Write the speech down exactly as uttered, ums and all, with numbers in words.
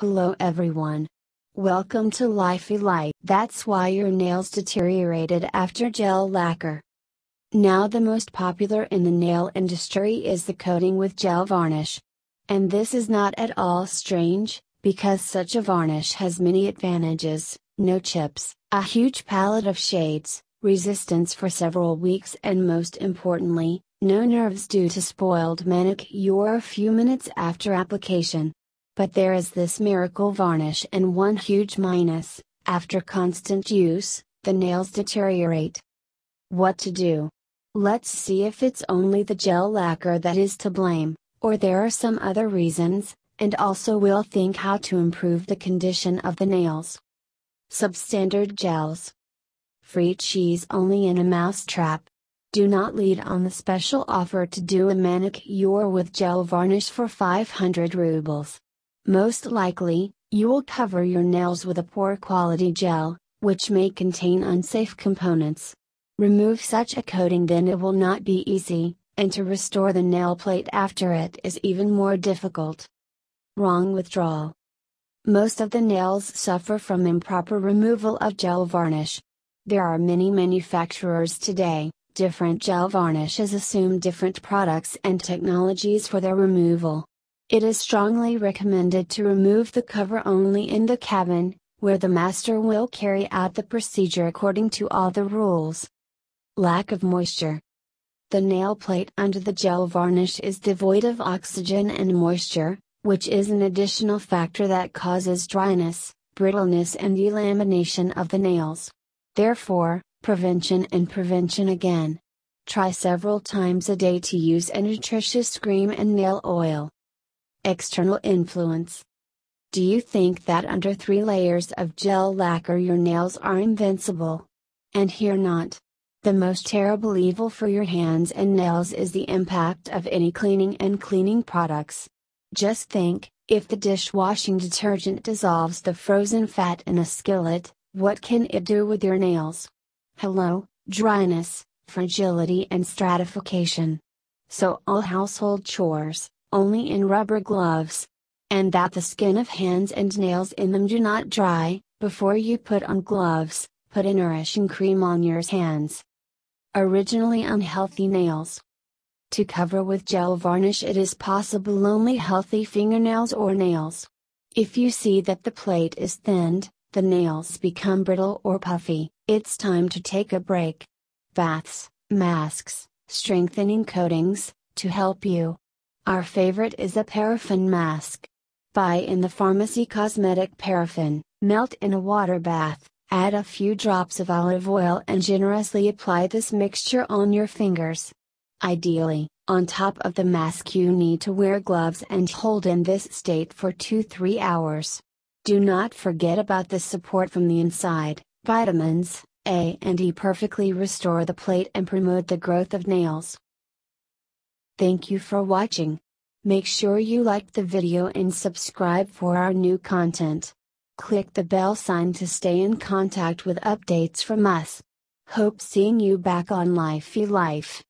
Hello everyone. Welcome to Lifey Light. That's why your nails deteriorated after gel lacquer. Now the most popular in the nail industry is the coating with gel varnish. And this is not at all strange, because such a varnish has many advantages: no chips, a huge palette of shades, resistance for several weeks, and most importantly, no nerves due to spoiled manicure a few minutes after application. But there is this miracle varnish and one huge minus: after constant use, the nails deteriorate. What to do? Let's see if it's only the gel lacquer that is to blame, or there are some other reasons, and also we'll think how to improve the condition of the nails. Substandard gels. Free cheese only in a mousetrap. Do not lead on the special offer to do a manicure with gel varnish for five hundred rubles. Most likely, you will cover your nails with a poor quality gel, which may contain unsafe components. Remove such a coating, then it will not be easy, and to restore the nail plate after it is even more difficult. Wrong withdrawal. Most of the nails suffer from improper removal of gel varnish. There are many manufacturers today. Different gel varnishes assume different products and technologies for their removal. It is strongly recommended to remove the cover only in the cabin, where the master will carry out the procedure according to all the rules. Lack of moisture. The nail plate under the gel varnish is devoid of oxygen and moisture, which is an additional factor that causes dry-ness, brittleness, and delamination of the nails. Therefore, prevention and prevention again. Try several times a day to use a nutritious cream and nail oil. External influence. Do you think that under three layers of gel lacquer your nails are invincible? And here not. The most terrible evil for your hands and nails is the impact of any cleaning and cleaning products. Just think, if the dishwashing detergent dissolves the frozen fat in a skillet, what can it do with your nails? Hello, dryness, fragility, and stratification. So all household chores, only in rubber gloves. And that the skin of hands and nails in them do not dry. Before you put on gloves, put a nourishing cream on your hands. Originally unhealthy nails. To cover with gel varnish, it is possible only healthy fingernails or nails. If you see that the plate is thinned, the nails become brittle or puffy, it's time to take a break. Baths, masks, strengthening coatings, to help you. Our favorite is a paraffin mask. Buy in the pharmacy cosmetic paraffin, melt in a water bath, add a few drops of olive oil and generously apply this mixture on your fingers. Ideally, on top of the mask you need to wear gloves and hold in this state for two to three hours. Do not forget about the support from the inside. Vitamins A and E perfectly restore the plate and promote the growth of nails. Thank you for watching. Make sure you like the video and subscribe for our new content. Click the bell sign to stay in contact with updates from us. Hope seeing you back on Lifey Life.